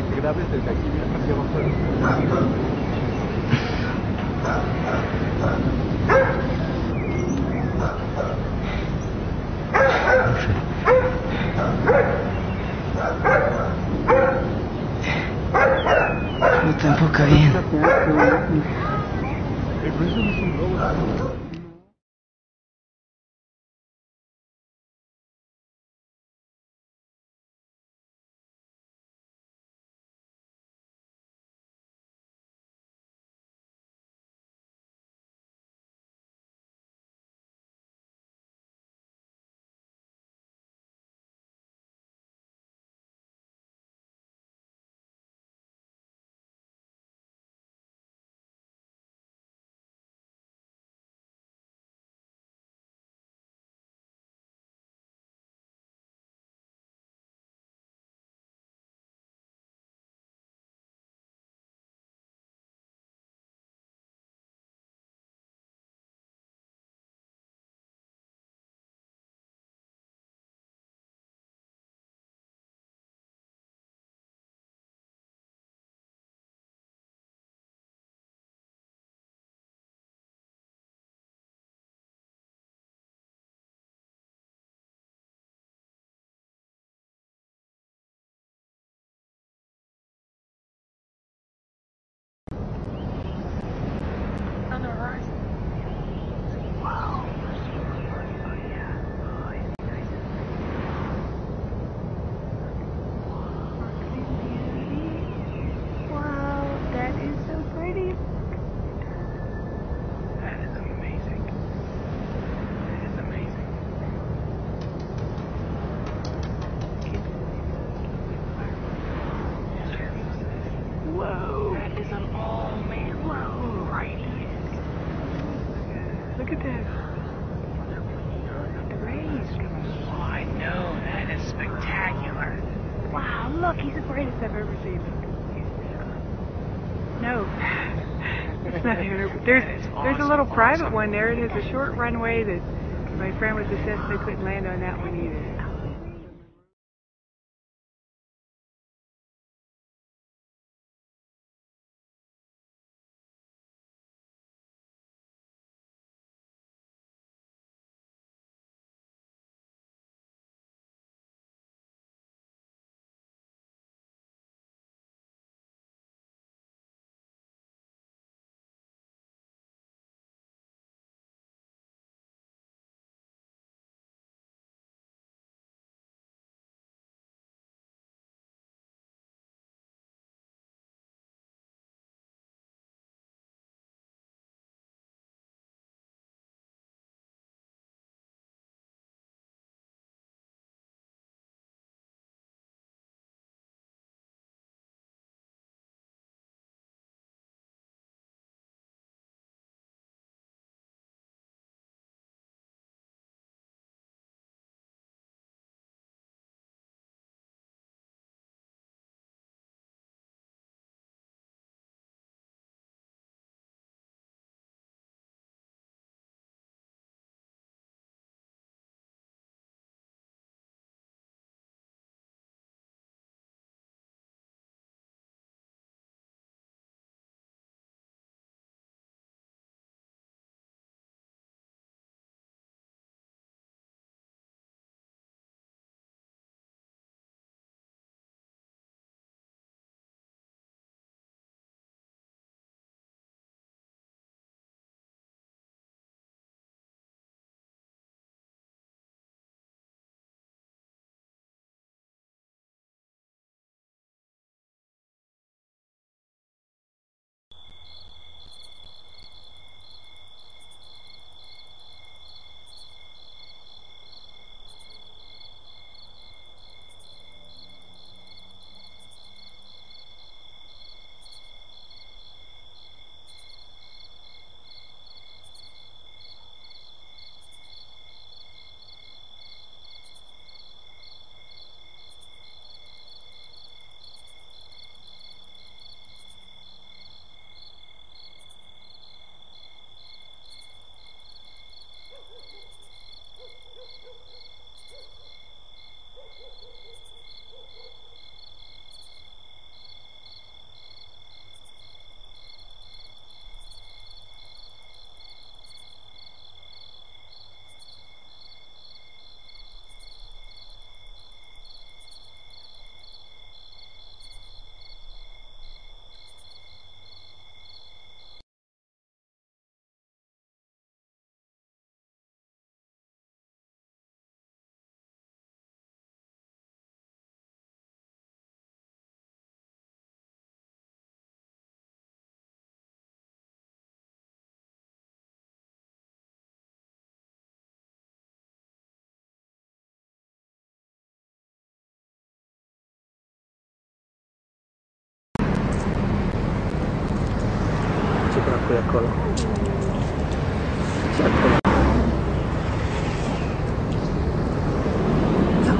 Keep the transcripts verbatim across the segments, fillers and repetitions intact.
es que grabes desde aquí, mira casi abajo. No tampoco bien. There's there's a little private one there. It has a short runway that my friend was assessed they couldn't land on that one either.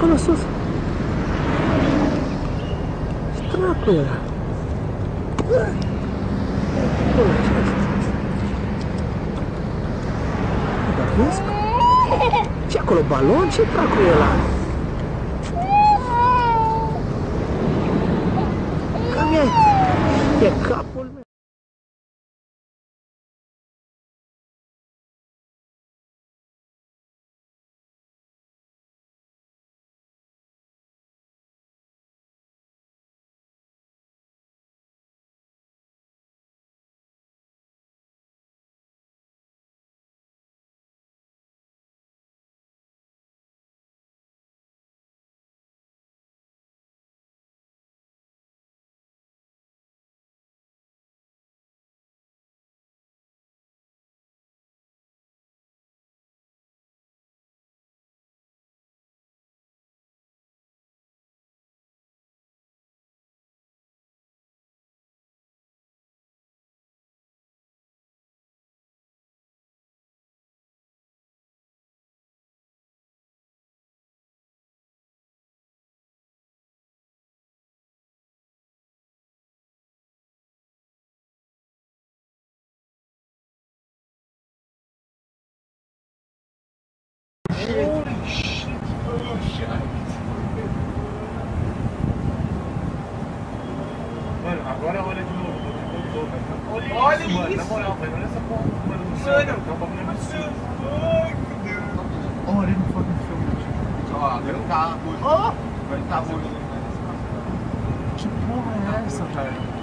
acolo sus. Stracul ăla. Acolo ce este? Bătesc? Ce acolo? Balon? Ce tracul e ăla? Cam e... E capul meu. Holy shit, holy shit. Mano, agora a hora de novo. Olha isso! Mano, na moral, vai olhar essa porra. Mano, não sei, não. Olha no fucking filme. Ó, agora não tá. Vai estar ruim. Que porra é essa, cara?